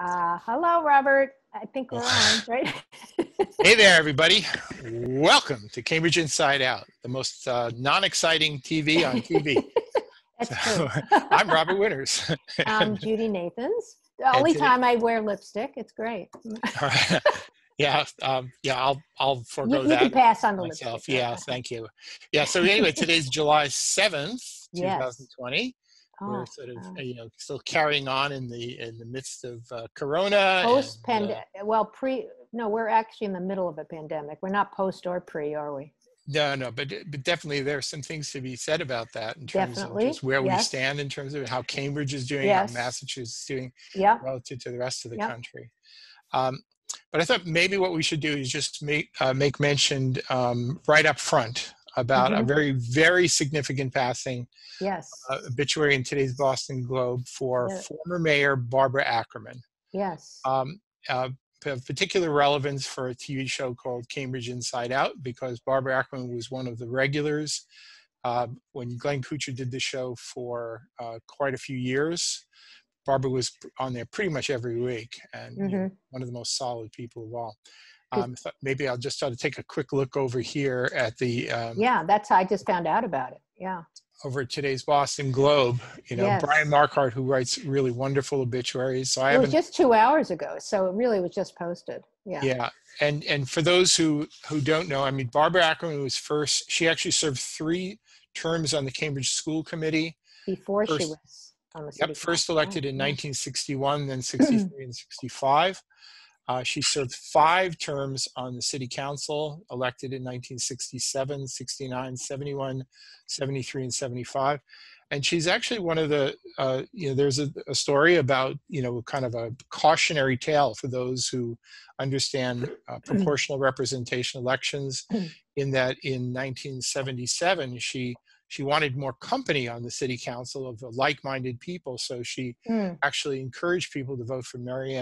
Hello, Robert. I think we're on, right? Hey there, everybody. Welcome to Cambridge Inside Out, the most non-exciting TV on TV. That's so, true. I'm Robert Winters. I'm Judy Nathans. The only time I wear lipstick. It's great. Yeah, I'll forego that. You can pass on the lipstick. Yeah, thank you. Yeah, so anyway, today's July 7th, 2020. We're sort of, still carrying on in the midst of Corona. Post-pandemic, we're actually in the middle of a pandemic. We're not post or pre, are we? No, but definitely there are some things to be said about that in terms of just where we stand in terms of how Cambridge is doing, how Massachusetts is doing relative to the rest of the country. But I thought maybe what we should do is just make mention right up front about a very, very significant passing obituary in today's Boston Globe for former Mayor Barbara Ackermann. Yes. Of particular relevance for a TV show called Cambridge Inside Out, because Barbara Ackermann was one of the regulars when Glenn Kutcher did the show for quite a few years. Barbara was on there pretty much every week, and one of the most solid people of all. Maybe I'll just try to take a quick look over here at the... that's how I just found out about it, over today's Boston Globe, Brian Marquardt, who writes really wonderful obituaries. So it was just 2 hours ago, so it really was just posted. Yeah, and for those who don't know, I mean, Barbara Ackermann was first, she actually served 3 terms on the Cambridge School Committee. Before first, she was on the city first elected in 1961, then 63 and 65. She served 5 terms on the city council, elected in 1967, 69, 71, 73, and 75. And she's actually one of the, there's a story about, kind of a cautionary tale for those who understand proportional representation elections, in that in 1977, she wanted more company on the city council of like-minded people. So she actually encouraged people to vote for Mary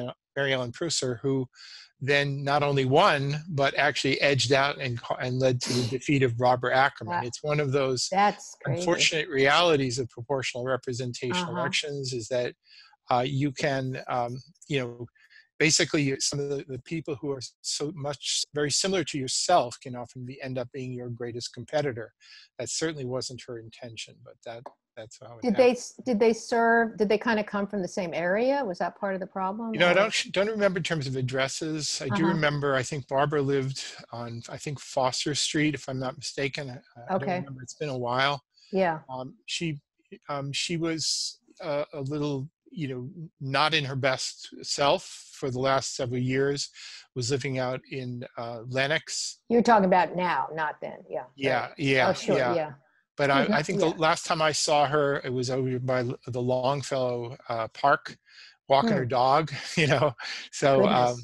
Ellen Prusser, who then not only won, but actually edged out and led to the defeat of Barbara Ackerman. It's one of those unfortunate realities of proportional representation elections, is that you can, basically some of the people who are very similar to yourself can often end up being your greatest competitor. That certainly wasn't her intention, but that's how it happened. Did they kind of come from the same area? Was that part of the problem? I don't remember in terms of addresses. I do remember, I think Barbara lived on, Foster Street, if I'm not mistaken. I don't remember, it's been a while. Yeah. She was a little, not in her best self for the last several years, was living out in Lenox. You're talking about now, not then. Yeah. Yeah. Yeah. Oh, sure. Yeah. But I think the last time I saw her, it was over by the Longfellow Park, walking her dog, So,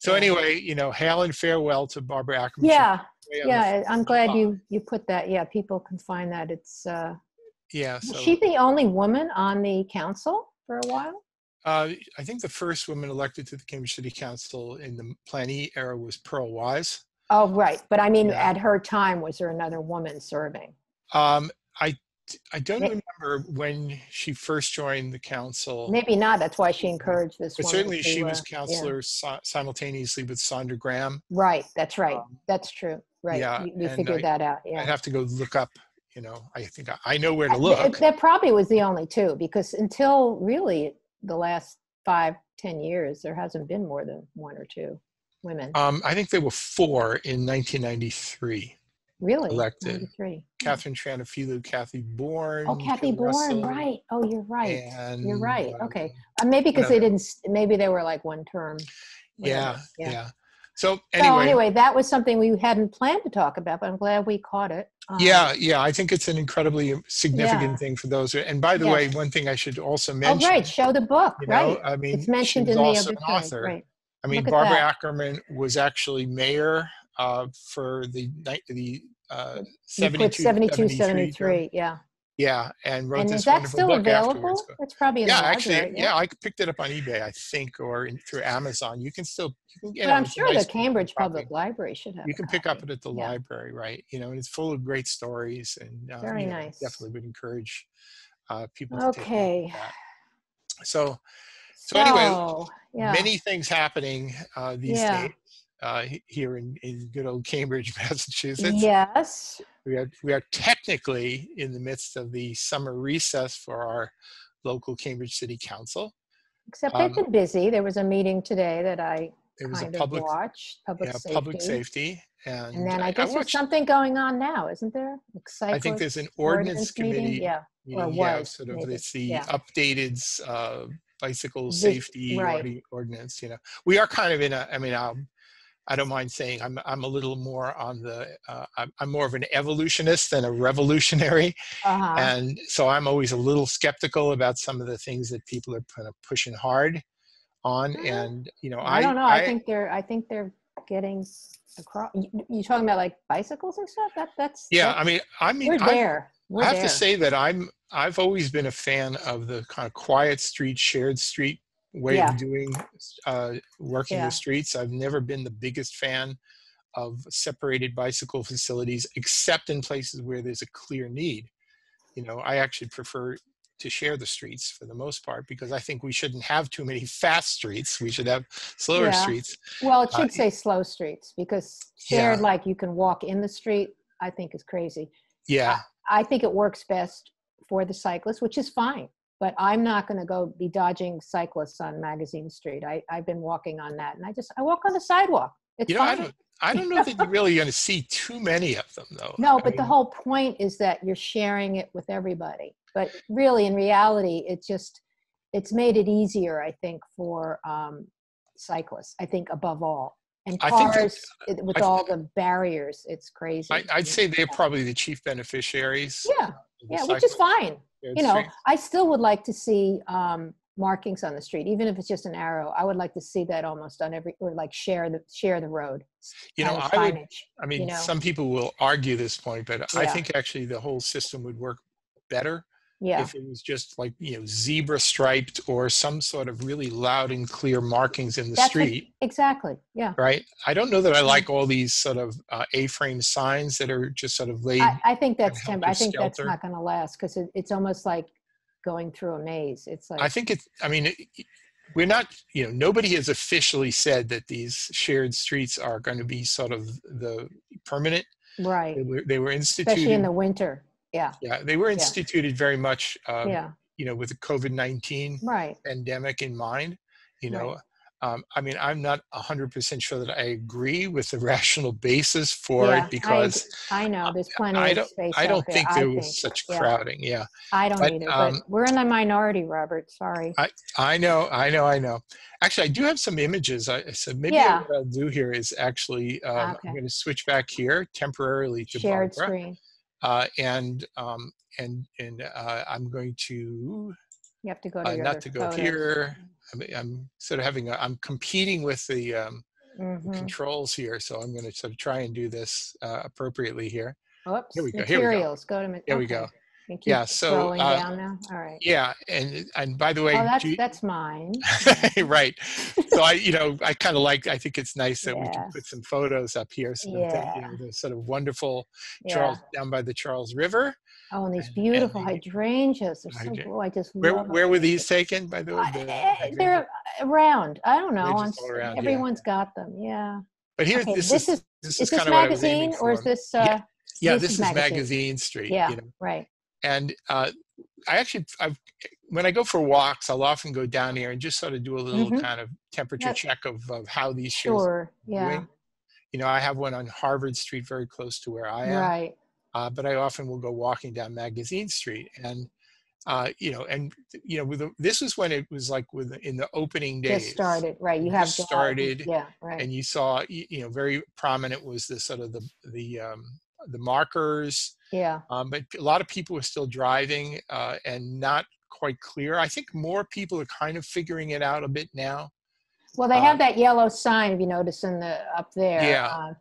So anyway, hail and farewell to Barbara Ackermann. I'm glad you put that. Yeah, people can find that. It's, was she the only woman on the council for a while? I think the first woman elected to the Cambridge City Council in the Plan E era was Pearl Wise. Oh, right. But I mean, at her time, was there another woman serving? I don't remember when she first joined the council. Maybe not. That's why she encouraged this woman. But certainly she was councillor simultaneously with Sandra Graham. Right. That's right. That's true. Right. Yeah, we figured that out. Yeah. I'd have to go look up. I think I know where to look. That probably was the only two, because until really the last 5-10 years, there hasn't been more than one or two women. I think there were 4 in 1993. Really? Elected. 93. Catherine Tranafilou, Kathy Bourne. Oh, Kathy Bourne, Russell, right. Oh, you're right. And, you're right. Okay. Maybe because they didn't, maybe they were like one term. Yeah. So anyway, that was something we hadn't planned to talk about, but I'm glad we caught it. I think it's an incredibly significant thing for those. And by the way, one thing I should also mention. Oh, right. Show the book. I mean, it's mentioned in the obituary. Author. Right. I mean, Barbara Ackermann was actually mayor for the 72-73. Yeah, and wrote this wonderful book. And is that still available? It's probably in the library. I picked it up on eBay, I think, or through Amazon. You can still. But I'm sure the Cambridge Public Library should have. You can pick up it at the library, right? And it's full of great stories, and very nice. Definitely would encourage people to take a look at that. So. So anyway, many things happening these days here in good old Cambridge, Massachusetts. Yes. We are technically in the midst of the summer recess for our local Cambridge City Council. Except they've been busy. There was a meeting today that I watched. Public safety. And then I guess there's something going on now, isn't there? I think there's an ordinance committee. It's the updated bicycle safety ordinance. You know, we are kind of in a. I mean, I don't mind saying I'm a little more on the. I'm more of an evolutionist than a revolutionary, and so I'm always a little skeptical about some of the things that people are kind of pushing hard on. And you know, I don't know. I think they're getting across. You're talking about like bicycles and stuff. That's I have to say that I've always been a fan of the kind of quiet street, shared street way of doing working the streets. I've never been the biggest fan of separated bicycle facilities, except in places where there's a clear need. You know, I actually prefer to share the streets for the most part, because I think we shouldn't have too many fast streets. We should have slower streets. Well, it should say slow streets, because shared, like you can walk in the street, I think is crazy. Yeah. I think it works best for the cyclist, which is fine, but I'm not going to go be dodging cyclists on Magazine Street. I've been walking on that, and I walk on the sidewalk. It's fine. I don't know that you're really going to see too many of them, though. No, but the whole point is that you're sharing it with everybody. But really, in reality, it's made it easier, I think, for cyclists, I think, above all. And cars, with all the barriers, it's crazy. I'd say they're probably the chief beneficiaries. Yeah, which is fine. You know, I still would like to see markings on the street, even if it's just an arrow. I would like to see that almost on every, or like share the road. You know, some people will argue this point, but I think actually the whole system would work better if it was just like, you know, zebra striped or some sort of really loud and clear markings in the street. Exactly. Yeah. Right. I don't know that I like all these sort of A-frame signs that are just sort of laid. I think that's temporary. I think that's not going to last, because it's almost like going through a maze. It's like, we're not, you know, nobody has officially said that these shared streets are going to be sort of the permanent. Right. They were instituted. Especially in the winter. Yeah. Yeah, they were instituted very much, you know, with the COVID-19 pandemic in mind. You know, I mean, I'm not 100% sure that I agree with the rational basis for it, because I know there's plenty of space. I don't think there was such crowding. Yeah, I don't either. But we're in the minority, Robert. Sorry. I know. Actually, I do have some images. What I'll do here is actually I'm going to switch back here temporarily to shared Barbara. Screen. I'm going to. You have to go to your not to go photos. Here. I'm sort of having. I'm competing with the controls here, so I'm going to sort of try and do this appropriately here. Oops. Here we go. Materials. Here we go. There we go. Yeah. So. Down now. All right. Yeah, and by the way, that's mine. Right. So I kind of like. I think it's nice that we can put some photos up here. So that, the sort of wonderful Charles down by the Charles River. Oh, and these beautiful hydrangeas. They're so cool. I just love them. Where were these taken, by the way? They're around. I don't know. Everyone's got them. Yeah. But here's this is kind of what I was aiming for. Magazine, or is this? Yeah, this is Magazine Street. Yeah. You know? Right. And when I go for walks, I'll often go down here and just sort of do a little kind of temperature check of how these shows are doing. You know, I have one on Harvard Street very close to where I am. Right. But I often will go walking down Magazine Street. And, this is when it was like in the opening days. Just started, right. You have started. Yeah, right. And you saw, very prominent was the sort of the markers. Yeah. But a lot of people were still driving and not quite clear. I think more people are kind of figuring it out a bit now. Well, they have that yellow sign, if you notice, up there. Yeah.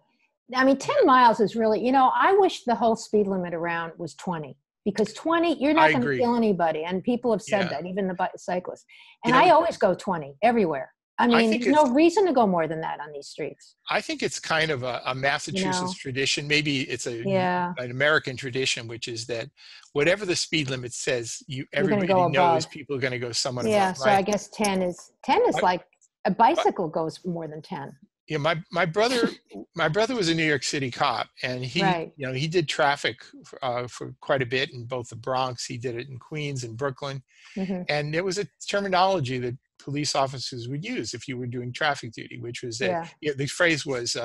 10 miles is really, I wish the whole speed limit around was 20, because 20, you're not going to kill anybody. And people have said that, even the cyclists. And I always go 20 everywhere. I mean, there's no reason to go more than that on these streets. I think it's kind of a Massachusetts tradition. Maybe it's an American tradition, which is that whatever the speed limit says, everybody knows people are going to go somewhat above. Yeah, so I guess 10 is like a bicycle goes more than 10. Yeah, my brother was a New York City cop, and he he did traffic for quite a bit in both the Bronx. He did it in Queens and Brooklyn, and there was a terminology that police officers would use if you were doing traffic duty, which was that the phrase was,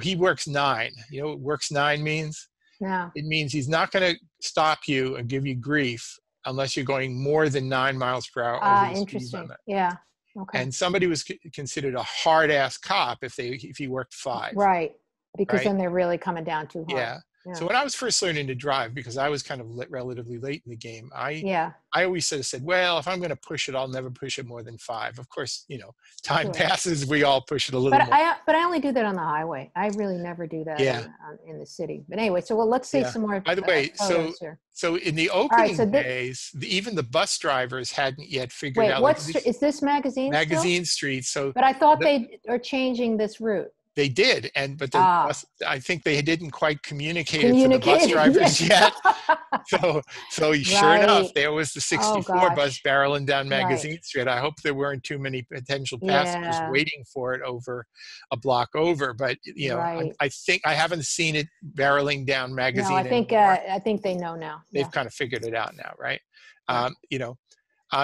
he works nine. You know what works nine means? Yeah, it means he's not going to stop you and give you grief unless you're going more than 9 miles per hour. Over the speed limit. Yeah. Okay. And somebody was considered a hard-ass cop if he worked five. Right, because then they're really coming down too hard. Yeah. So when I was first learning to drive, because I was kind of relatively late in the game, I always sort of said, well, if I'm going to push it, I'll never push it more than five. Of course, time passes, we all push it a little more. But I only do that on the highway. I really never do that in the city. But anyway, so let's see some more. By the way, so in the opening days, even the bus drivers hadn't yet figured out. Is this Magazine Street? So, but I thought they are changing this route. They did, I think they didn't quite communicate it to the bus drivers yet. So sure enough, there was the 64 bus barreling down Magazine Street. I hope there weren't too many potential passengers waiting for it over a block over. But I think I haven't seen it barreling down Magazine. No, I think they know now. They've kind of figured it out now, right?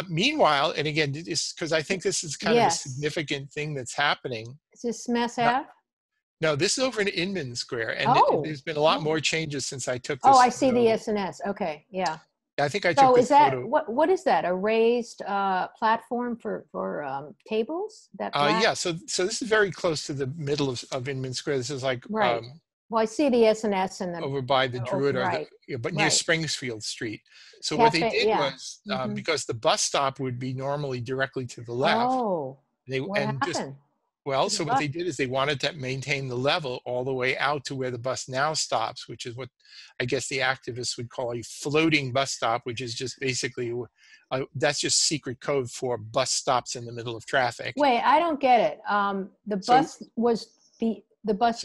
Meanwhile, and again, because I think this is kind of a significant thing that's happening. Is this Mass Ave? No, this is over in Inman Square, and there's been a lot more changes since I took this. Oh, I see the SNS. Okay, yeah. I think I took this photo. What is that? A raised platform for tables? So this is very close to the middle of Inman Square. This is like I see the SNS and the over by the Druid, but near Springfield Street. So what they did was because the bus stop would be normally directly to the left. Oh, what they did is they wanted to maintain the level all the way out to where the bus now stops, which is what I guess the activists would call a floating bus stop, which is just basically, that's just secret code for bus stops in the middle of traffic. Wait, I don't get it. The bus normally the bus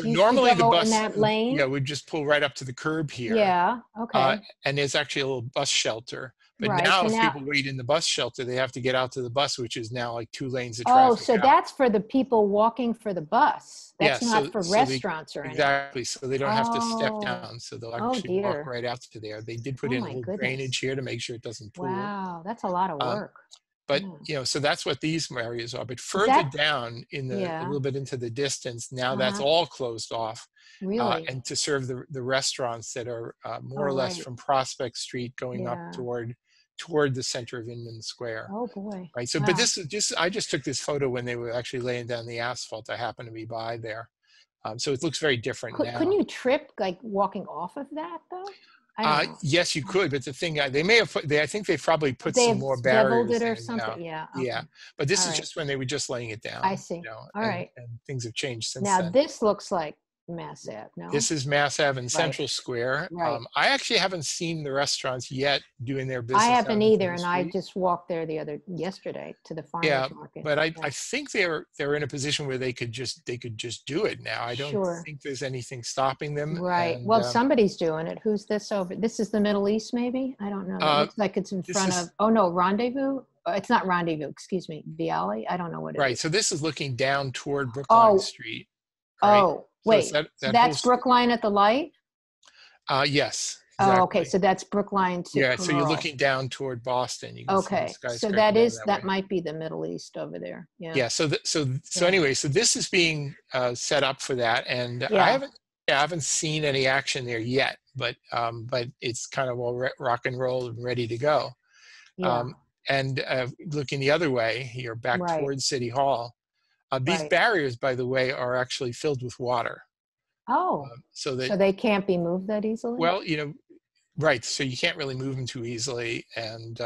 in that lane. Yeah, we'd just pull right up to the curb here. Yeah, okay. And there's actually a little bus shelter. But now people wait in the bus shelter, they have to get out to the bus, which is now like two lanes of traffic. Oh, so that's for the people walking for the bus. That's not for restaurants or anything. Exactly. So they don't have to step down. So they'll actually walk right out to there. They did put in a little drainage here to make sure it doesn't pool. Wow, that's a lot of work. But, so that's what these areas are. But further down in the a little bit into the distance, now that's all closed off. Really? And to serve the restaurants that are more or less from Prospect Street going up toward the center of Inman Square. Oh, boy. Right. So, but this is I just took this photo when they were actually laying down the asphalt. I happened to be by there. So it looks very different now. Couldn't you trip, like, walking off of that, though? Yes, you could, but the thing I think they probably put some more barriers. It or something. Yeah. Okay. Yeah, but this is just when they were just laying it down. I see. And things have changed since then. Now this looks like Mass Ave. No, this is Mass Ave in Central Square. Right. I actually haven't seen the restaurants yet doing their business. I haven't either, and I just walked there yesterday to the farmers market. But I think they're in a position where they could just do it now. I don't think there's anything stopping them. Right. And, somebody's doing it. Who's this over? This is the Middle East, maybe. I don't know. It looks like it's in front of. Oh no, Rendezvous. It's not Rendezvous. Excuse me, Viale. I don't know what it is. Right. So this is looking down toward Brookline Street. Right? Oh. Wait, so that's Brookline at the light? Yes. Exactly. Oh, okay. So that's Brookline to Pearl. So you're looking down toward Boston. You can see the skyscraper. So that might be the Middle East over there. Yeah. Yeah. So this is being set up for that, and I haven't seen any action there yet, but it's kind of all rock and roll and ready to go. Yeah. And looking the other way here, back towards City Hall. These barriers, by the way, are actually filled with water. Oh, so they can't be moved that easily? Well, so you can't really move them too easily, and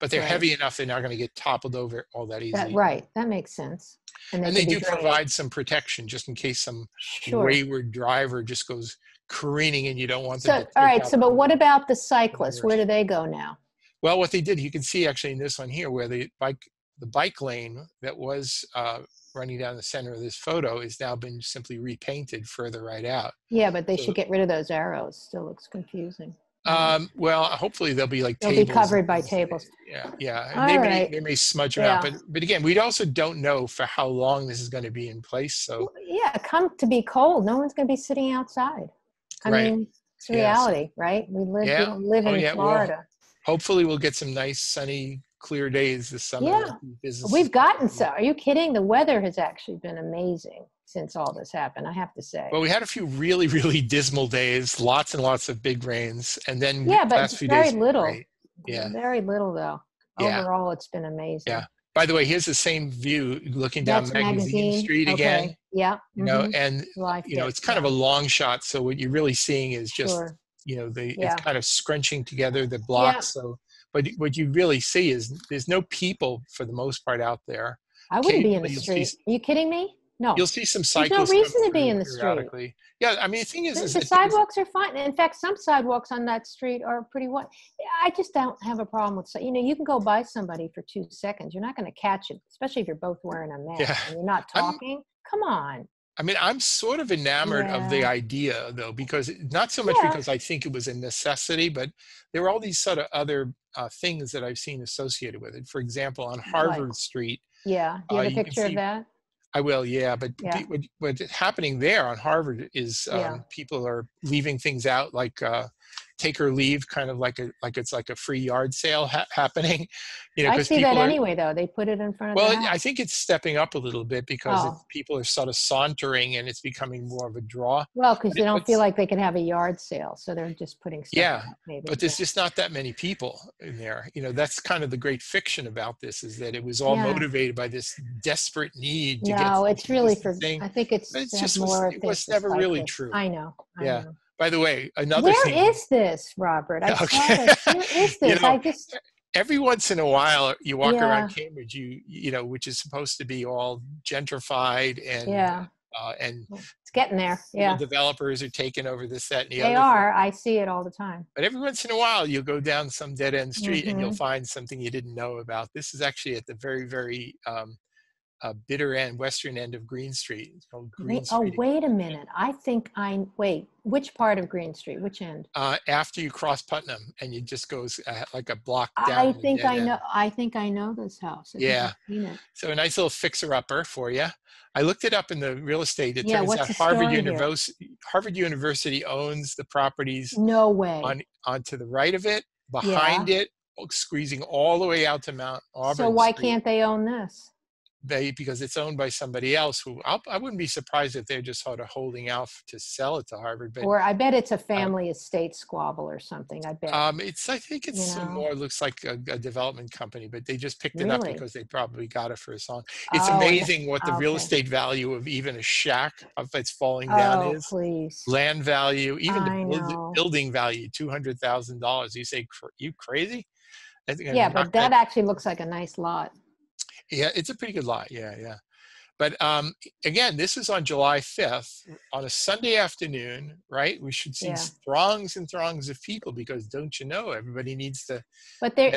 but they're heavy enough they're not going to get toppled over all that easily. That makes sense. And they do provide some protection just in case some wayward driver just goes careening and you don't want them to. All right, but what about the cyclists? Where do they go now? Well, what they did, you can see actually in this one here where the bike the bike lane that was running down the center of this photo is now been simply repainted further right out. Yeah, but they should get rid of those arrows. Still looks confusing. Well, hopefully they'll be like tables. They'll be covered by tables. Yeah, yeah. They may smudge them out. But again, we also don't know for how long this is going to be in place. So yeah, come to be cold. No one's going to be sitting outside. I mean, it's reality, right? We don't live in Florida. Well, hopefully we'll get some nice sunny, clear days this summer. Yeah, we've gotten so. Are you kidding? The weather has actually been amazing since all this happened, I have to say. Well, we had a few really, really dismal days, lots and lots of big rains, and then the last few days. Yeah, but very little. Yeah, very little though. Overall, it's been amazing. Yeah. By the way, here's the same view looking down Magazine Street again. Yeah. You know, and you know, it's kind of a long shot. So what you're really seeing is just you know it's kind of scrunching together the blocks. Yeah. So. But what you really see is there's no people for the most part out there. I wouldn't be in the street. Are you kidding me? No. You'll see some cyclists. There's no reason to be in the street. Yeah, I mean, the thing is the sidewalks are fine. In fact, some sidewalks on that street are pretty wide. I just don't have a problem with, you know, you can go by somebody for 2 seconds. You're not going to catch it, especially if you're both wearing a mask and you're not talking. Come on. I mean, I'm sort of enamored of the idea, though, because not so much because I think it was a necessity, but there were all these sort of other things that I've seen associated with it. For example, on Harvard Street. Yeah, do you have a picture of that? I will, yeah. But what's happening there on Harvard is people are leaving things out like take or leave, kind of like it's like a free yard sale happening. You know, I see that anyway, though. They put it in front of the house. I think it's stepping up a little bit because people are sort of sauntering and it's becoming more of a draw. Well, because they don't feel like they can have a yard sale. So they're just putting stuff out, maybe. But there's just not that many people in there. You know, that's kind of the great fiction about this is that it was all motivated by this desperate need to get something. No, it's really for, I think it's just more it was never really true. I know. I know. By the way, another thing. Where is this, Robert? I saw this. Where is this? You know, I just every once in a while you walk around Cambridge, you know, which is supposed to be all gentrified and it's getting there. Yeah, developers are taking over this, that, and the other. They are. I see it all the time. But every once in a while, you'll go down some dead end street and you'll find something you didn't know about. This is actually at the very, very bitter end, western end of Green Street. It's called Green Street. Oh, wait a minute. I think wait, which part of Green Street? Which end? After you cross Putnam and it just goes like a block down. I think I know this house. So a nice little fixer-upper for you. I looked it up in the real estate. It turns out Harvard University owns the properties. No way. On to the right of it, behind it, squeezing all the way out to Mount Auburn. So why can't they own this? Because it's owned by somebody else who I wouldn't be surprised if they're just sort of holding out to sell it to Harvard. But, or I bet it's a family estate squabble or something. I bet. I think it's more looks like a development company, but they just picked it up because they probably got it for a song. It's amazing what the real estate value of even a shack if it's falling down is. Please. Land value, even the building value, $200,000. You say you crazy? Yeah, but that actually looks like a nice lot. Yeah, it's a pretty good lot. Yeah. But again, this is on July 5th on a Sunday afternoon, right? We should see throngs and throngs of people because don't you know, everybody needs to. But they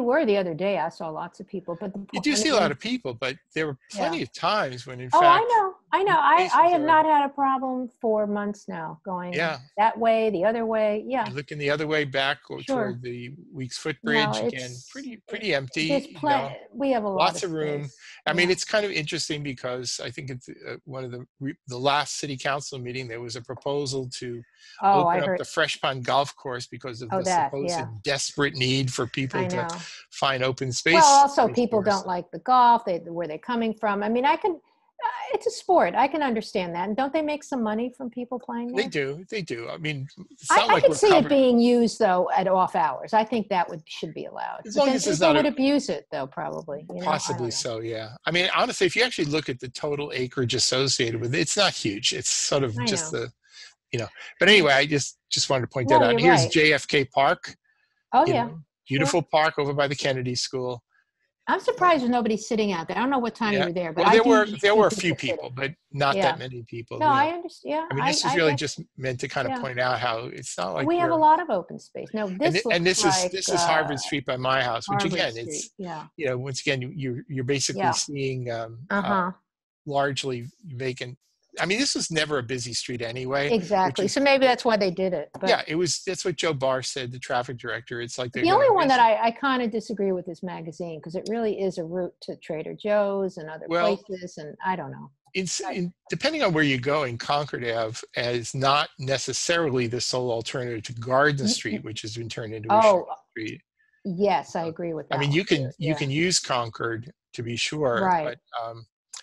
were the other day. I saw lots of people, but you do see a lot of people. But there were plenty of times when, in fact, I know. I have not had a problem for months now going that way, the other way. Yeah. Looking the other way back or toward the Weeks Footbridge again. Pretty empty. We have lots of room. Space. I mean, it's kind of interesting because I think it's one of the last city council meeting, there was a proposal to open up the Fresh Pond Golf Course because of the supposed desperate need for people to find open space. Well, also people don't like the golf, where they're coming from. I mean, it's a sport. I can understand that. And don't they make some money from people playing there? They do. I mean, it's not I can see it being used, though, at off hours. I think that should be allowed. As long as it's not. People would abuse it, though, probably. You know? Possibly so, yeah. I mean, honestly, if you actually look at the total acreage associated with it, it's not huge. It's sort of just the, you know. But anyway, I just wanted to point that out. Here's JFK Park. Oh, yeah. Beautiful park over by the Kennedy School. I'm surprised there's nobody sitting out there. I don't know what time you were there, but well, there were a few people, but not that many people. No, I understand. Yeah, I mean, this is really just meant to kind of point out how it's not like we have a lot of open space. No, this is Harvard Street by my house, which again, it's you know, once again, you're basically seeing largely vacant. I mean, this was never a busy street anyway. Exactly. So maybe that's why they did it. But yeah, it was. That's what Joe Barr said, the traffic director. It's like the only one that I kind of disagree with is Magazine, because it really is a route to Trader Joe's and other places, and I don't know. Depending on where you go in Concord Ave, is not necessarily the sole alternative to Garden Street, which has been turned into a street. Yes, I agree with that. I mean, you can use Concord to be sure, right? But,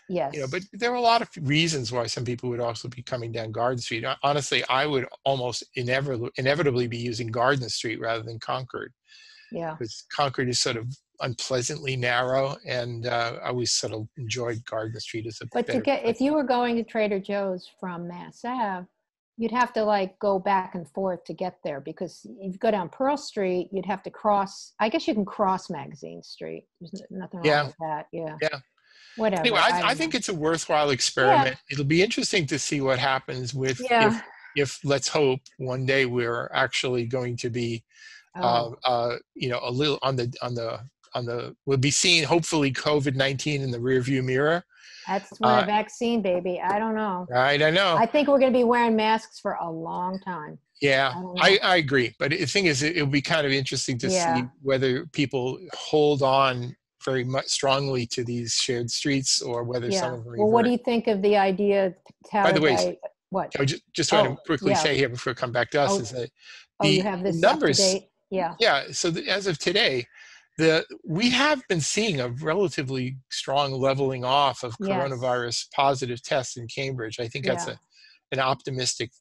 yes. You know, but there are a lot of reasons why some people would also be coming down Garden Street. Honestly, I would almost inevitably be using Garden Street rather than Concord. Yeah. Because Concord is sort of unpleasantly narrow, and I always sort of enjoyed Garden Street as a if you were going to Trader Joe's from Mass Ave, you'd have to like go back and forth to get there, because if you go down Pearl Street, you'd have to cross, I guess you can cross Magazine Street. There's nothing wrong with that. Yeah. Yeah. Whatever. Anyway, I think it's a worthwhile experiment. Yeah. It'll be interesting to see what happens with if let's hope one day we're actually going to be, you know, a little on the we'll be seeing hopefully COVID-19 in the rearview mirror. That's when a vaccine, baby. I don't know. Right, I know. I think we're going to be wearing masks for a long time. Yeah, I agree. But the thing is, it'll be kind of interesting to see whether people hold on very much strongly to these shared streets, or whether some of them. Well, what do you think of the idea? By the way, what? I just want to quickly say here before we come back to us is that the you have this numbers. Yeah. So as of today, we have been seeing a relatively strong leveling off of coronavirus positive tests in Cambridge. I think that's an optimistic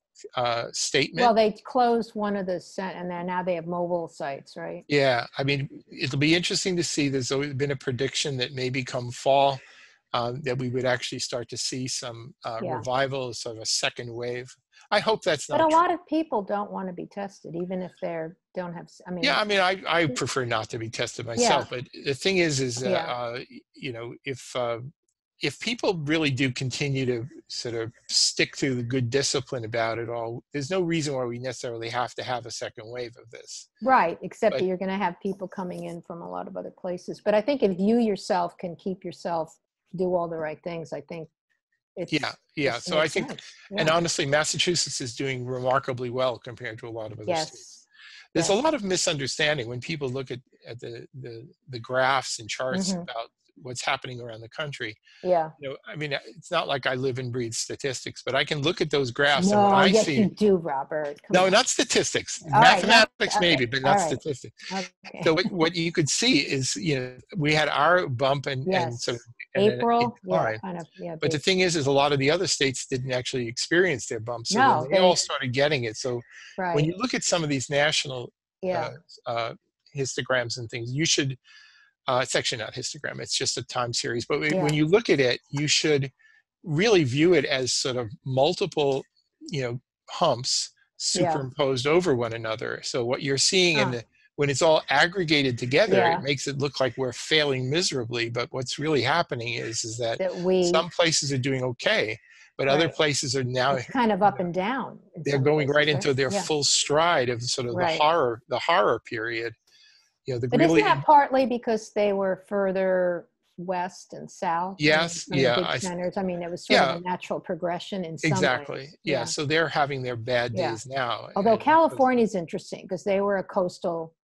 statement. Well, they closed one of the and then now they have mobile sites, right? Yeah, I mean, it'll be interesting to see. There's always been a prediction that maybe come fall that we would actually start to see some revival, sort of a second wave. I hope that's not true. Lot of people don't want to be tested, even if don't have, I mean. Yeah, I mean, I prefer not to be tested myself, but the thing is you know, if people really do continue to sort of stick to the good discipline about it all, there's no reason why we necessarily have to have a second wave of this. Right, except that you're going to have people coming in from a lot of other places. But I think if you yourself can keep yourself, do all the right things, I think it's... Yeah, so I think, and honestly, Massachusetts is doing remarkably well compared to a lot of other states. There's a lot of misunderstanding when people look at the graphs and charts about what's happening around the country. Yeah. You know, I mean, it's not like I live and breathe statistics, but I can look at those graphs and what I see. You do, Robert. Not statistics. All mathematics maybe, but not statistics. Okay. So what you could see is, you know, we had our bump and sort of April. But the thing is a lot of the other states didn't actually experience their bumps. So they all started getting it. So when you look at some of these national histograms and things, you should, it's actually not histogram, it's just a time series. But when you look at it, you should really view it as sort of multiple, you know, humps superimposed over one another. So what you're seeing when it's all aggregated together, it makes it look like we're failing miserably. But what's really happening is that some places are doing okay, but other places are now it's kind of up and down. They're going places, right into their full stride of sort of the horror period. You know, but really, isn't that partly because they were further west and south? Yes, the big centers. I mean, it was sort of a natural progression in some ways. Yeah, so they're having their bad days now. Although California's interesting because they were a coastal,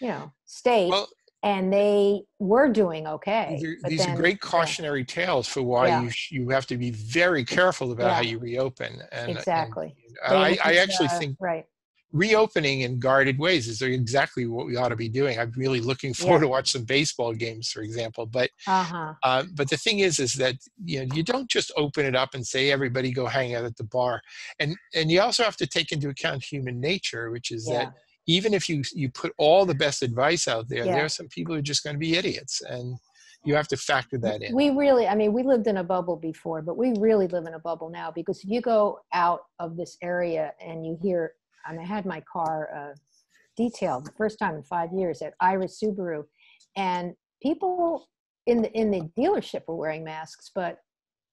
you know, state. Well, and they were doing okay. These are great cautionary tales for why you have to be very careful about how you reopen. And, exactly. And I actually think... Right. Reopening in guarded ways is exactly what we ought to be doing. I'm really looking forward to watch some baseball games, for example. But but the thing is that you know you don't just open it up and say everybody go hang out at the bar, and you also have to take into account human nature, which is that even if you put all the best advice out there, there are some people who are just going to be idiots, and you have to factor that in. We lived in a bubble before, but we really live in a bubble now, because if you go out of this area and you hear. And I had my car detailed the first time in 5 years at Ira Subaru, and people in the dealership were wearing masks, but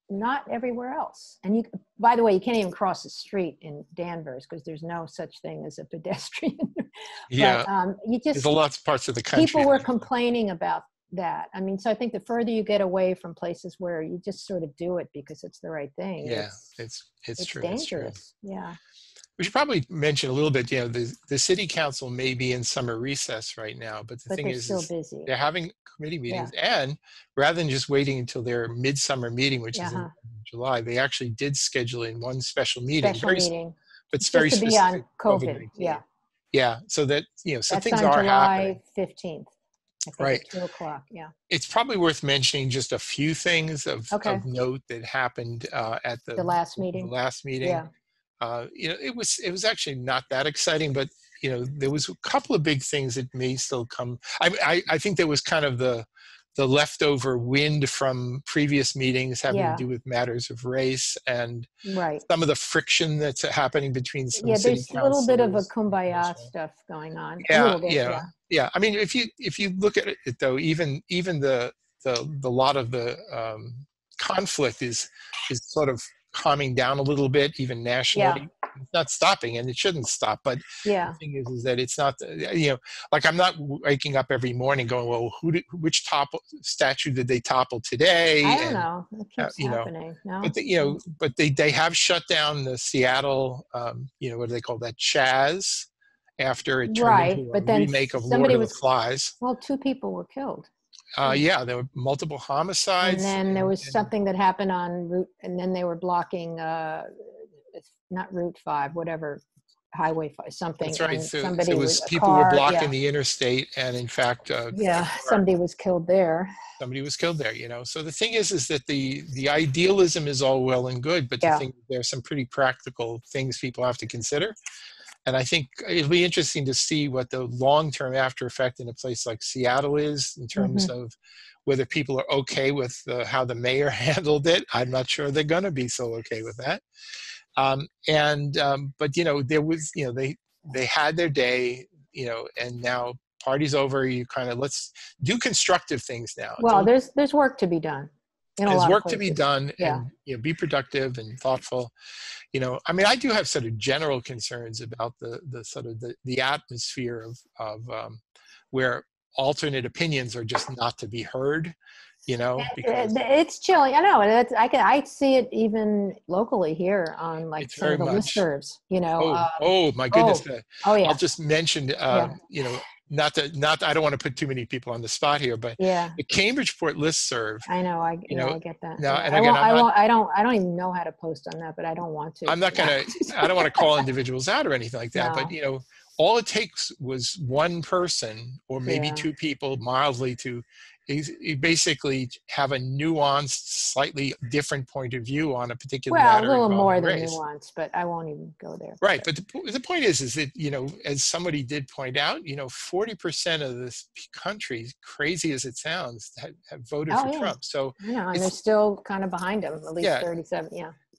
not everywhere else. And you, by the way, you can't even cross the street in Danvers because there's no such thing as a pedestrian. But, yeah, you just, there's a lot of parts of the country. People were complaining about that. I mean, so I think the further you get away from places where you just sort of do it because it's the right thing. Yeah, it's true. Dangerous. It's true. Yeah. We should probably mention a little bit, you know, the city council may be in summer recess right now, but the thing is, they're still busy. They're having committee meetings, yeah, and rather than just waiting until their midsummer meeting, which is in July, they actually did schedule in one special meeting. But it's very specific on COVID. Yeah. Yeah. So that, you know, so that's things on are happening. July 15th. I think, right. 2 o'clock. Yeah. It's probably worth mentioning just a few things of note that happened at the last meeting. Yeah. You know, it was actually not that exciting, but you know, there was a couple of big things that may still come. I think there was kind of the leftover wind from previous meetings having to do with matters of race and some of the friction that's happening between some city councils. Yeah, there's a little bit of a kumbaya stuff going on. Yeah. I mean, if you look at it though, even the lot of the conflict is sort of calming down a little bit, even nationally. It's not stopping, and it shouldn't stop, but the thing is that it's not, you know, like I'm not waking up every morning going, well, which statue did they topple today? I don't know. It keeps happening. No? But they have shut down the Seattle, you know, what do they call that, Chaz, after it turned into a remake of Lord of the Flies. Well, 2 people were killed. Yeah, there were multiple homicides. And then there was something that happened on Route, and then they were blocking, not Route 5, whatever, Highway 5, something. That's right. So somebody people were blocking the interstate, and in fact, somebody was killed there. You know. So the thing is that the idealism is all well and good, but the thing, there are some pretty practical things people have to consider. And I think it'll be interesting to see what the long-term after effect in a place like Seattle is in terms of whether people are okay with how the mayor handled it. I'm not sure they're going to be so okay with that. But you know, there was, you know, they had their day, you know, and now party's over. You kind of, let's do constructive things now. Well, there's work to be done. There's work to be done, and you know, be productive and thoughtful. You know, I mean, I do have sort of general concerns about the sort of the atmosphere of where alternate opinions are just not to be heard. You know, it's chilling. I know, and I see it even locally here on like some of the listservs. You know, oh my goodness! I'll just mention, you know. I don't want to put too many people on the spot here, but the Cambridgeport listserv. I know, I get that. No, and again, I don't even know how to post on that, but I don't want to. I'm not going to, I don't want to call individuals out or anything like that, but you know, all it takes was one person or maybe 2 people mildly to basically have a nuanced, slightly different point of view on a particular matter. Well, a little more than nuanced, but I won't even go there. Right, but the point is that, you know, as somebody did point out, you know, 40% of this country, crazy as it sounds, have voted for Trump. So yeah, and they're still kind of behind him, at least 37,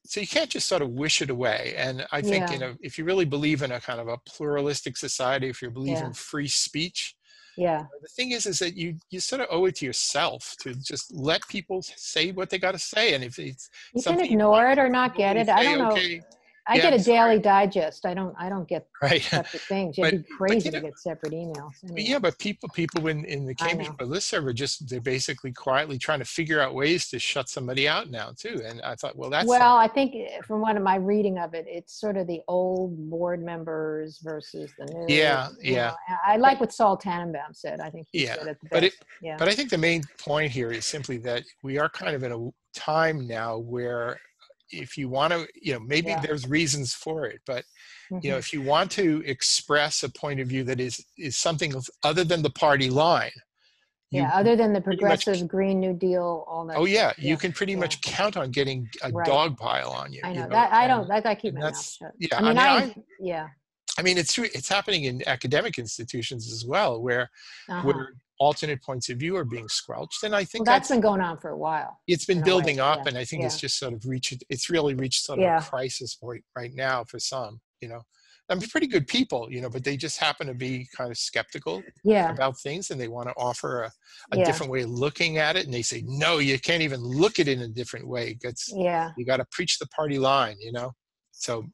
So you can't just sort of wish it away. And I think, you know, if you really believe in a kind of a pluralistic society, if you believe in free speech, the thing is that you sort of owe it to yourself to just let people say what they got to say, and if it's you can ignore it or not get it. I don't know. Okay, I get a daily digest. I don't get separate things. It'd be crazy to get separate emails. I mean, but people in the Cambridge listserv are just they're basically quietly trying to figure out ways to shut somebody out now too. And I thought, well, that's I think from one of my reading of it, it's sort of the old board members versus the new. You know, I like what Saul Tannenbaum said. I think he said it the best. But I think the main point here is simply that we are kind of in a time now where, if you want to, you know, maybe there's reasons for it, but you know, if you want to express a point of view that is something other than the party line, other than the progressive Green New Deal, all that. You can pretty much count on getting a dog pile on you. I know, that I don't. That I keep my mouth shut. Yeah, I mean, it's happening in academic institutions as well, where alternate points of view are being squelched, and I think that's been going on for a while. It's been building up, and I think it's just sort of reached. It's really reached sort of a crisis point right now for some. You know, I mean, pretty good people, you know, but they just happen to be kind of skeptical about things, and they want to offer a different way of looking at it. And they say, no, you can't even look at it in a different way. You got to preach the party line, you know? So,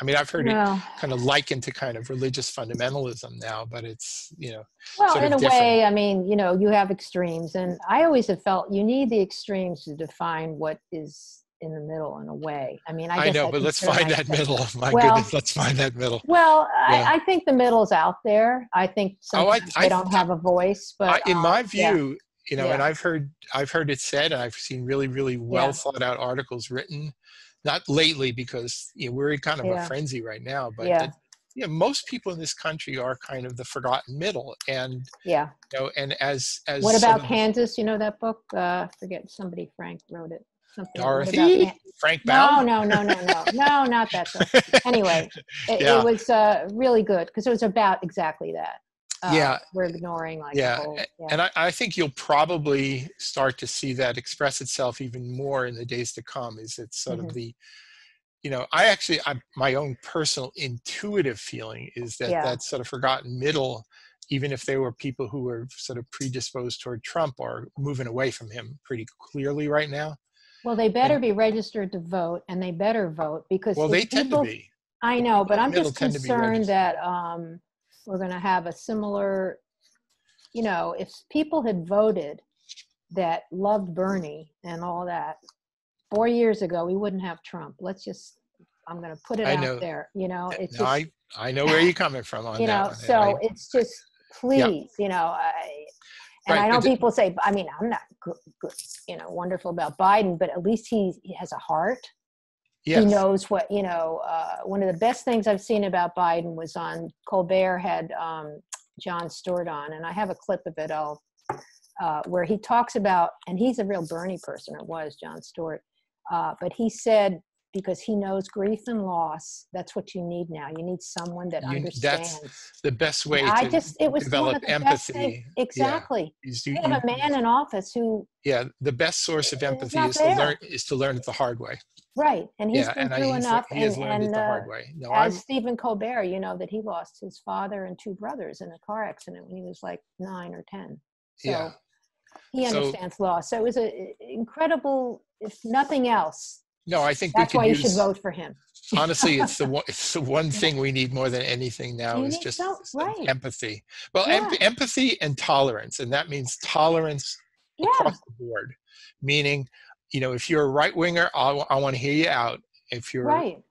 I mean, I've heard it kind of likened to kind of religious fundamentalism now, but it's, you know, well, sort of in a different way. I mean, you know, you have extremes, and I always have felt you need the extremes to define what is in the middle, in a way. I mean, I know, but let's find that middle. My goodness, let's find that middle. Well, I think the middle's out there. I think sometimes they don't have a voice, but in my view, you know, and I've heard it said, and I've seen really, really well thought out articles written. Not lately, because you know, we're in kind of a frenzy right now, but you know, most people in this country are kind of the forgotten middle. And you know, and as what about Kansas? You know that book? I forget, somebody, Frank wrote it. Something Dorothy? Frank Bowden? No. No, not that book. Anyway, it was really good, because it was about exactly that. We're ignoring and I think you'll probably start to see that express itself even more in the days to come. Is it's sort of the, you know, I my own personal intuitive feeling is that that sort of forgotten middle, even if they were people who were sort of predisposed toward Trump, are moving away from him pretty clearly right now. Well, they better be registered to vote, and they better vote, because they tend to be. I know, but I'm just concerned that we're going to have a similar, you know, if people had voted that loved Bernie and all that 4 years ago, we wouldn't have Trump. Let's just, I'm going to put it out there, you know. It's I know where you're coming from on that. You know, that so it's just, please, you know, I know people say, I mean, I'm not, you know, wonderful about Biden, but at least he has a heart. Yes. He knows what, you know, one of the best things I've seen about Biden was on Colbert had John Stewart on, and I have a clip of it where he talks about, and he's a real Bernie person, it was John Stewart, but he said, because he knows grief and loss, that's what you need now. You need someone that understands. That's the best way to develop empathy. Exactly. You have a man in office who... Yeah, the best source of empathy is to learn it the hard way. Right, and he's been through enough. He has learned it the hard way. No, as Stephen Colbert, you know, that he lost his father and two brothers in a car accident when he was like 9 or 10. So he understands loss. So it was an incredible, if nothing else... No, I think that's why you should vote for him. Honestly, it's the one thing we need more than anything now is just empathy. Well, empathy and tolerance, and that means tolerance across the board. Meaning, you know, if you're a right winger, I want to hear you out. If you're a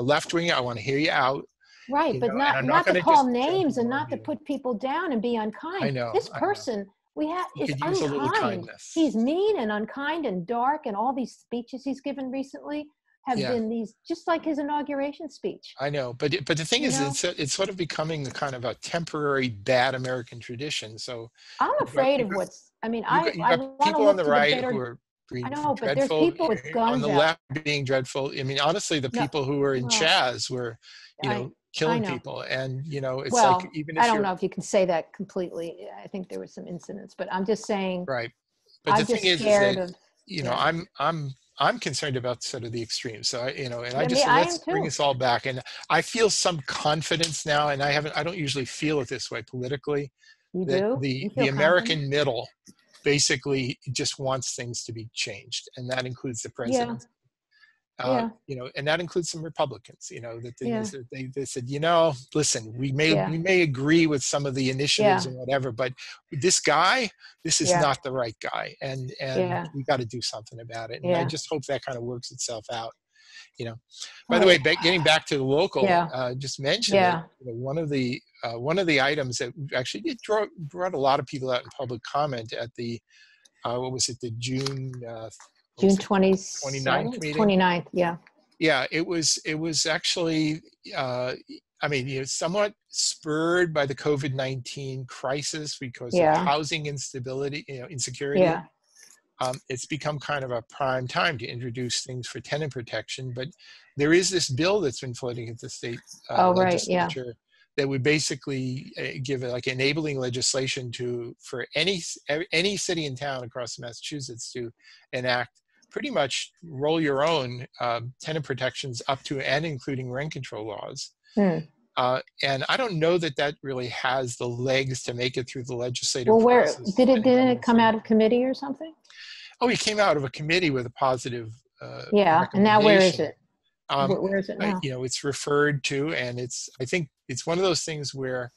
left winger, I want to hear you out. Right, but not to call names and not to put people down and be unkind. I know this person. We have is unkind. He's mean and unkind and dark, and all these speeches he's given recently have been these, just like his inauguration speech. I know, but the thing is, it's sort of becoming the kind of a temporary bad American tradition. So I'm afraid of what's. I mean, I want to people on the right who are being dreadful. But there's people with guns on the left being dreadful. I mean, honestly, the people who were in Chaz were, you know. Killing people, and you know, it's like, even if I don't know if you can say that completely. I think there were some incidents, but I'm just saying. Right, but the thing is that you know, I'm concerned about sort of the extremes. So you know, and I just let's bring us all back. And I feel some confidence now, and I don't usually feel it this way politically. You do? The American middle basically just wants things to be changed, and that includes the president. Yeah. You know, and that includes some Republicans, you know, the thing is that they said, you know, listen, we may agree with some of the initiatives and whatever, but this is not the right guy. And we got to do something about it. And I just hope that kind of works itself out, you know. By the way, getting back to the local, just mentioned it, you know, one of the items that actually brought a lot of people out in public comment at the, what was it, the June 29th, yeah. It was actually, I mean, you know, somewhat spurred by the COVID-19 crisis because of housing instability, you know, insecurity. Yeah. It's become kind of a prime time to introduce things for tenant protection. But there is this bill that's been floating at the state legislature that would basically give like enabling legislation for any city and town across Massachusetts to enact. Pretty much roll your own tenant protections up to and including rent control laws. And I don't know that that really has the legs to make it through the legislative process. Well, where, didn't it come out of committee or something? Oh, it came out of a committee with a positive recommendation. And now where is it? Where is it now? You know, it's referred to, and it's, I think it's one of those things where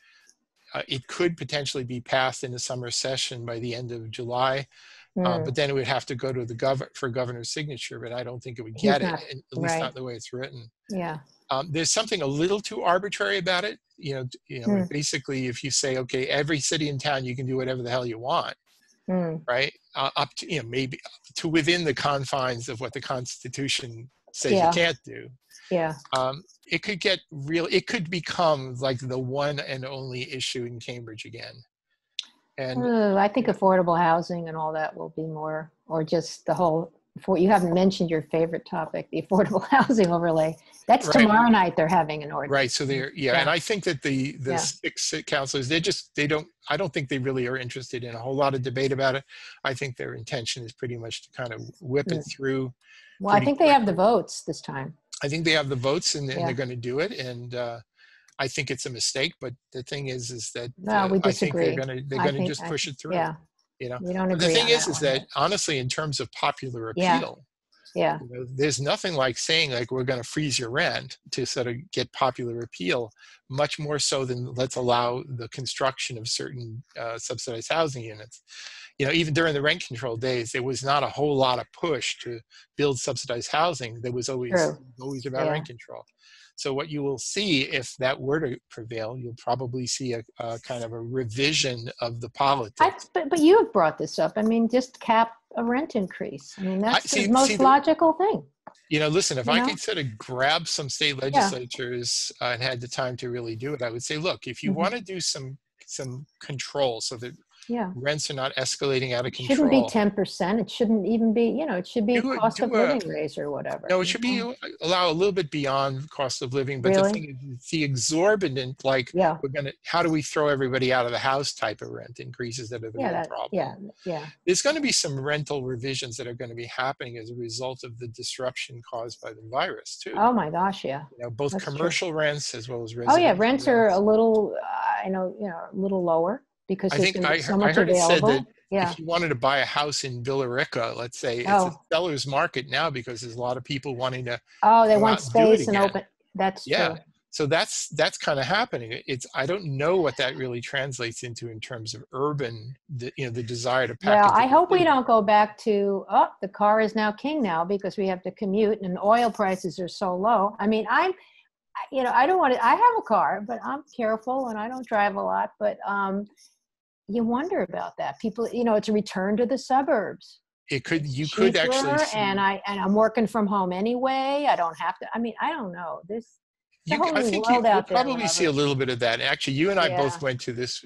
it could potentially be passed in the summer session by the end of July. But then it would have to go to the for governor's signature, but I don't think it would get it, at least not the way it's written. Yeah. There's something a little too arbitrary about it. You know, basically if you say, okay, every city and town, you can do whatever the hell you want, right? Up to, you know, maybe to within the confines of what the Constitution says you can't do. Yeah. It could get real, it could become like the one and only issue in Cambridge again. And I think affordable housing and all that will be more, or just the whole, you haven't mentioned your favorite topic, the affordable housing overlay. That's tomorrow night they're having an ordinance. Right, so they're, and I think that the six councilors, they just, they don't, I don't think they really are interested in a whole lot of debate about it. I think their intention is pretty much to kind of whip it through. Well, I think they have the votes this time. I think they have the votes and they're going to do it. And I think it's a mistake, but the thing is that we disagree. I think they're going to just push it through. Yeah. You know, we don't agree. The thing is that honestly, in terms of popular appeal, you know, there's nothing like saying like, we're going to freeze your rent to sort of get popular appeal, much more so than let's allow the construction of certain subsidized housing units. You know, even during the rent control days, there was not a whole lot of push to build subsidized housing. There was always about rent control. So what you will see if that were to prevail, you'll probably see a kind of a revision of the politics. But you have brought this up. I mean, just cap a rent increase. I mean, that's the most logical thing. You know, listen, if I could sort of grab some state legislatures and had the time to really do it, I would say, look, if you want to do some control so that rents are not escalating out of control. It shouldn't be 10%. It shouldn't even be, you know, it should be cost of living raise or whatever. No, it should be allow a little bit beyond cost of living. But the thing is, it's the exorbitant, like, we're going to, how do we throw everybody out of the house type of rent increases that are the real problem. There's going to be some rental revisions that are going to be happening as a result of the disruption caused by the virus, too. Oh, my gosh, You know, both commercial rents as well as residential rents are a little, a little lower. Because I think I heard it said that if you wanted to buy a house in Billerica, let's say, it's a seller's market now because there's a lot of people wanting to. Oh, they want space and open. That's true. So that's kind of happening. It's I don't know what that really translates into in terms of urban, the desire to pack. Well, I hope we don't go back to the car is now king now because we have to commute and oil prices are so low. I mean, I don't want to. I have a car, but I'm careful and I don't drive a lot. But you wonder about that. People, it's a return to the suburbs. It could, you could actually see. And I'm working from home anyway. I don't have to, I don't know. I think you'll probably see a little bit of that. Actually, you and I both went to this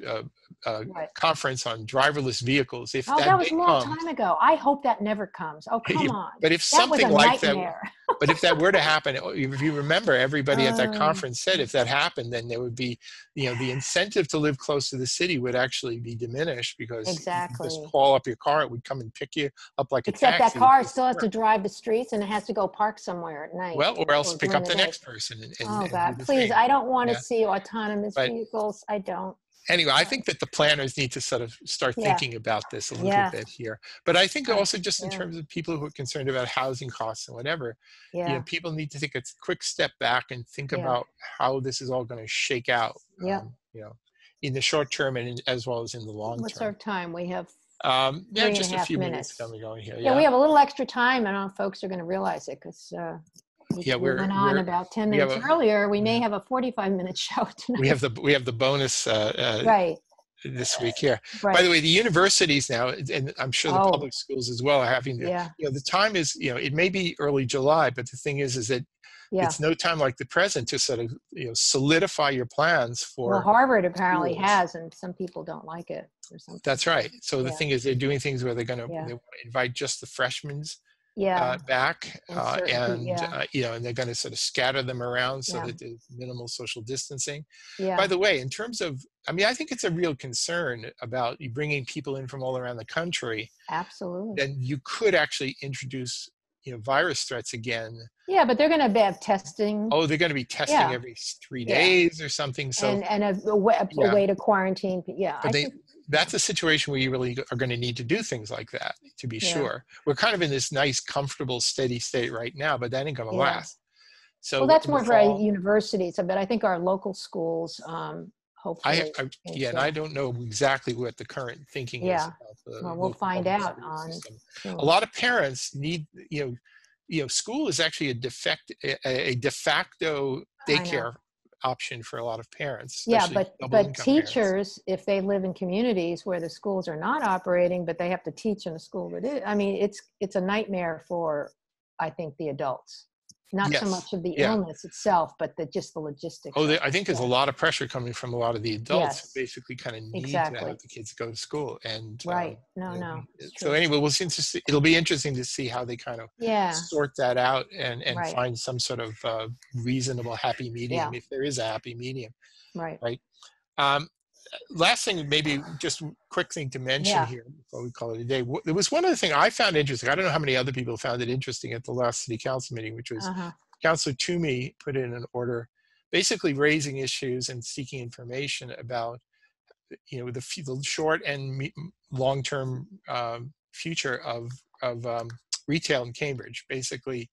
conference on driverless vehicles. If that was a long time ago. I hope that never comes. Oh, come on. But if something like nightmare. That, but if that were to happen, if you remember, everybody at that conference said if that happened, then there would be, the incentive to live close to the city would actually be diminished because you just call up your car, it would come and pick you up like a taxi. Except that car still has to drive the streets and it has to go park somewhere at night. Well, or else pick up the next person. God, please, I don't want to see autonomous vehicles. I don't. Anyway, I think that the planners need to sort of start thinking about this a little bit here. But I think also just in terms of people who are concerned about housing costs and whatever, people need to take a quick step back and think about how this is all going to shake out, in the short term and as well as in the long term. What's our time? We have just a few minutes coming on here. Yeah, we have a little extra time. I don't know if folks are going to realize it because... we went on about 10 minutes earlier. We may have a 45-minute show tonight. We have the bonus this week here. Right. By the way, the universities now, and I'm sure the public schools as well, are having to, the time is, it may be early July, but the thing is that it's no time like the present to sort of, solidify your plans for. Well, Harvard apparently has, and some people don't like it or something. That's right. So the thing is they're doing things where they're going to invite just the freshmen. Back and they're going to sort of scatter them around so that there's minimal social distancing. By the way, in terms of, I think it's a real concern about you bringing people in from all around the country. Absolutely. Then you could actually introduce virus threats again. Yeah, but they're going to have testing. Oh, they're going to be testing every 3 days or something. So and a way to quarantine. Yeah, but that's a situation where you really are going to need to do things like that to be sure. We're kind of in this nice, comfortable, steady state right now, but that ain't going to last. So well, that's more for our universities, but I think our local schools, hopefully. And I don't know exactly what the current thinking is about the we'll find out on a lot of parents need, school is actually a de facto daycare option for a lot of parents. Yeah, but teachers, if they live in communities where the schools are not operating, but they have to teach in a school that is, I mean, it's a nightmare for, I think, the adults. Not so much of the illness itself, but just the logistics. Oh, I think there's a lot of pressure coming from a lot of the adults who basically kind of need to have the kids go to school. And So anyway, it'll be interesting to see how they kind of sort that out and find some sort of reasonable happy medium, if there is a happy medium. Right. Last thing, maybe just quick thing to mention here before we call it a day. There was one other thing I found interesting. I don't know how many other people found it interesting at the last city council meeting, which was Councilor Toomey put in an order basically raising issues and seeking information about the short and long-term future of retail in Cambridge. Basically,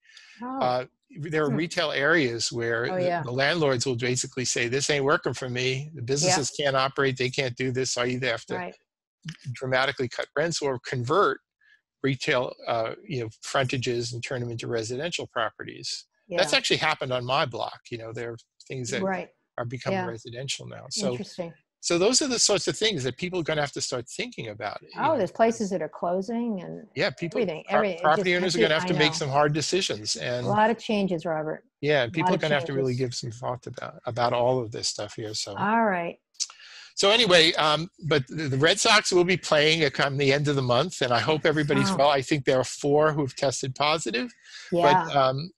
there are retail areas where the landlords will basically say, this ain't working for me. The businesses can't operate. They can't do this. So I either have to dramatically cut rents or convert retail frontages and turn them into residential properties. Yeah. That's actually happened on my block. There are things that are becoming residential now. So interesting. So those are the sorts of things that people are going to have to start thinking about. There's places that are closing and everything. Property owners are going to have to make some hard decisions. And a lot of changes, Robert. Yeah, and people are going to have to really give some thought about all of this stuff here. So all right. So anyway, but the Red Sox will be playing come the end of the month, and I hope everybody's well. I think there are 4 who have tested positive, but I'm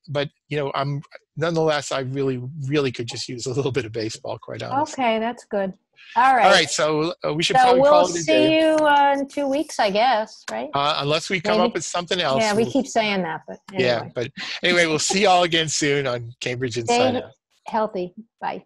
nonetheless, I really could just use a little bit of baseball, quite honestly. Okay, that's good. All right. So we should probably call it a day. We'll see you in 2 weeks, I guess, right? Unless we come up with something else. Yeah, we keep saying that, but anyway. We'll see y'all again soon on Cambridge Inside Out. Healthy. Bye.